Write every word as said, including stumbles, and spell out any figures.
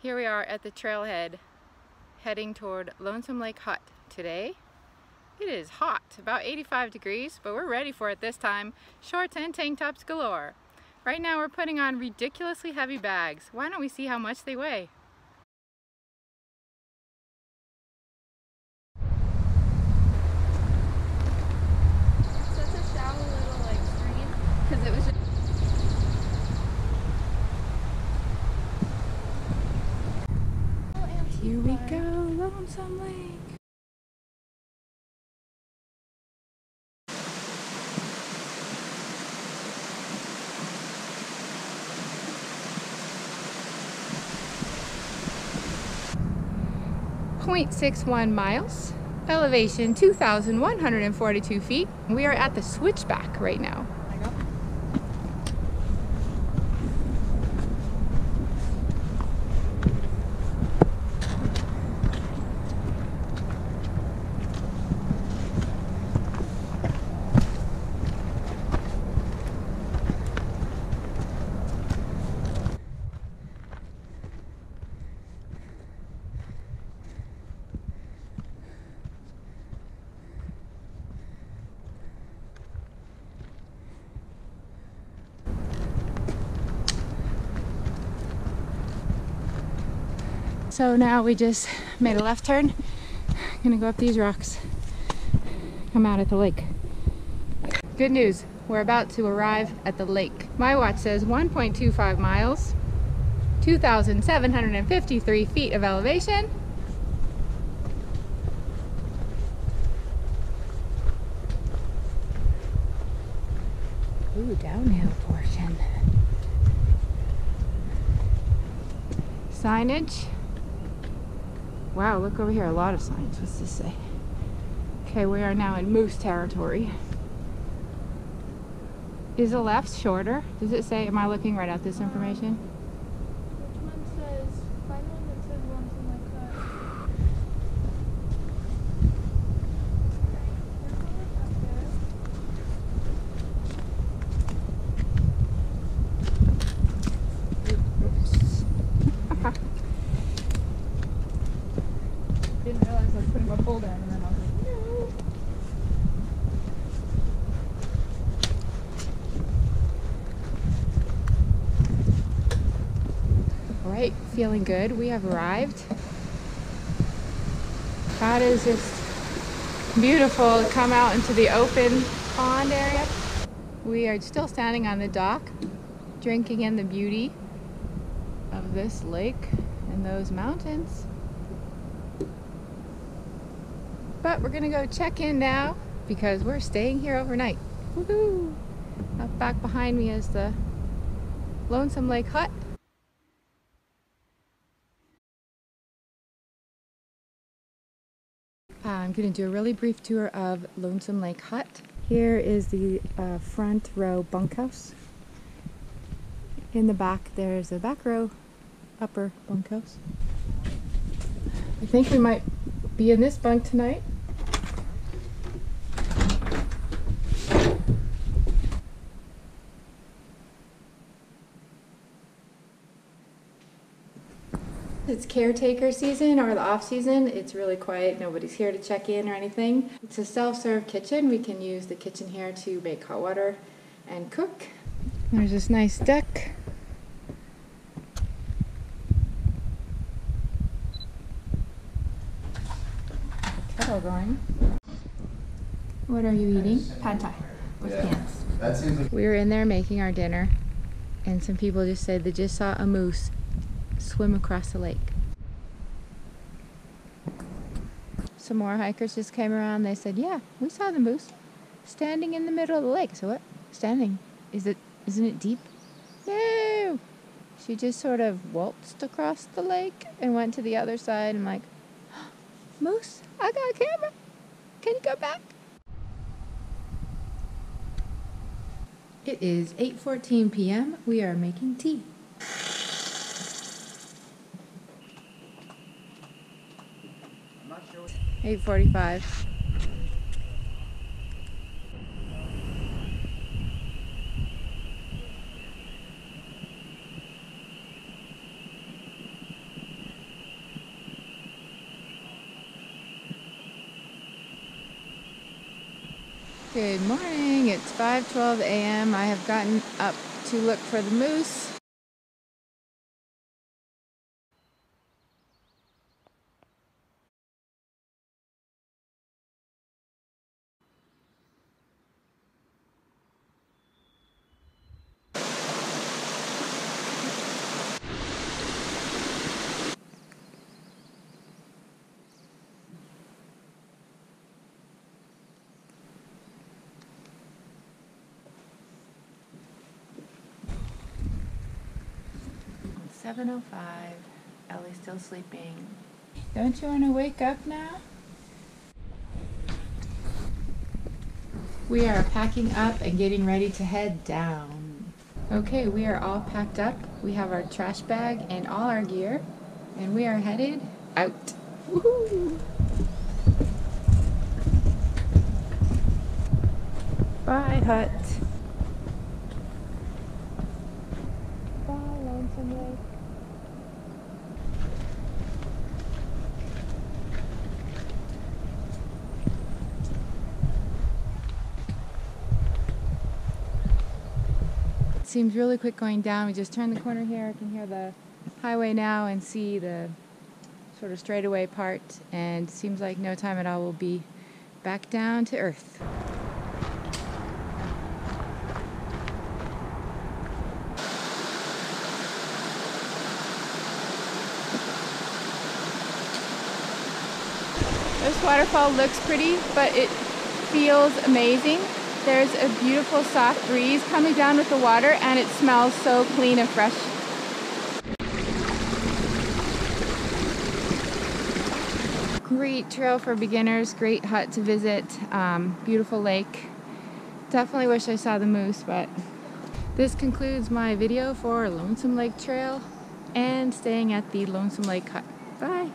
Here we are at the trailhead heading toward Lonesome Lake Hut today. It is hot, about eighty-five degrees, but we're ready for it this time. Shorts and tank tops galore. Right now we're putting on ridiculously heavy bags. Why don't we see how much they weigh? Here we go, Lonesome Lake. point six one miles, elevation two thousand one hundred forty-two feet. We are at the switchback right now. So now we just made a left turn. I'm gonna go up these rocks. Come out at the lake. Good news, we're about to arrive at the lake. My watch says one point two five miles, two thousand seven hundred fifty-three feet of elevation. Ooh, downhill portion. Signage. Wow, look over here, a lot of signs. What's this say? Okay, we are now in moose territory. Is the left shorter? Does it say, am I looking right at this information? Which one says, find one that says one like that? I didn't realize I was putting my pole down and then I was like, no. All right, feeling good. We have arrived. That is just beautiful to come out into the open pond area. We are still standing on the dock, drinking in the beauty of this lake and those mountains. But we're gonna go check in now because we're staying here overnight. Woohoo! Up back behind me is the Lonesome Lake Hut. I'm gonna do a really brief tour of Lonesome Lake Hut. Here is the uh, front row bunkhouse. In the back, there's the back row upper bunkhouse. I think we might be in this bunk tonight. It's caretaker season or the off season. It's really quiet. Nobody's here to check in or anything. It's a self-serve kitchen. We can use the kitchen here to make hot water and cook. There's this nice deck. Going. What are you eating? Pad Thai with pants. That seems like we were in there making our dinner and some people just said they just saw a moose swim across the lake. Some more hikers just came around. They said, yeah, we saw the moose standing in the middle of the lake. So what? Standing. Is it, isn't it deep? No! She just sort of waltzed across the lake and went to the other side and like, moose, I got a camera. Can you go back? It is eight fourteen p m We are making tea. I'm not sure. eight forty-five. Good morning. It's five twelve a m I have gotten up to look for the moose. seven oh five, Ellie's still sleeping. Don't you want to wake up now? We are packing up and getting ready to head down. Okay, we are all packed up. We have our trash bag and all our gear, and we are headed out. Woohoo! Bye, hut. Bye, Lonesome Lake. Seems really quick going down. We just turned the corner here. I can hear the highway now and see the sort of straightaway part, and seems like no time at all we'll be back down to earth. This waterfall looks pretty, but it feels amazing. There's a beautiful soft breeze coming down with the water, and it smells so clean and fresh. Great trail for beginners, great hut to visit, um, beautiful lake. Definitely wish I saw the moose, but this concludes my video for Lonesome Lake Trail and staying at the Lonesome Lake Hut. Bye!